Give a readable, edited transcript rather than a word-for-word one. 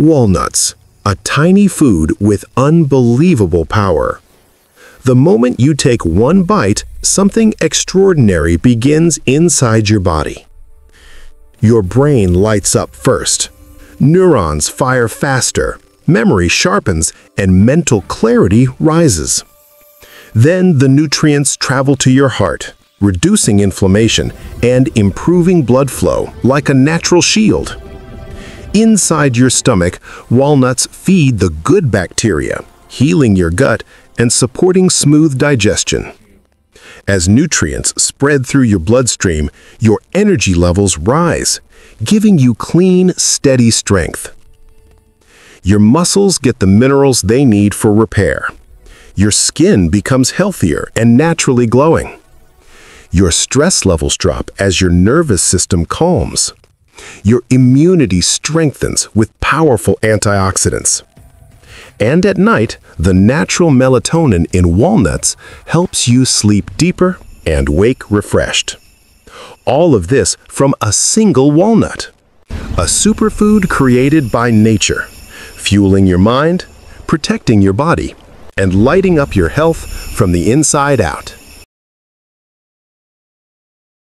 Walnuts, a tiny food with unbelievable power. The moment you take one bite, something extraordinary begins inside your body. Your brain lights up first. Neurons fire faster, memory sharpens, and mental clarity rises. Then the nutrients travel to your heart, reducing inflammation and improving blood flow like a natural shield. Inside your stomach, walnuts feed the good bacteria, healing your gut and supporting smooth digestion. As nutrients spread through your bloodstream, your energy levels rise, giving you clean, steady strength. Your muscles get the minerals they need for repair. Your skin becomes healthier and naturally glowing. Your stress levels drop as your nervous system calms. Your immunity strengthens with powerful antioxidants. And at night, the natural melatonin in walnuts helps you sleep deeper and wake refreshed. All of this from a single walnut, a superfood created by nature, fueling your mind, protecting your body, and lighting up your health from the inside out.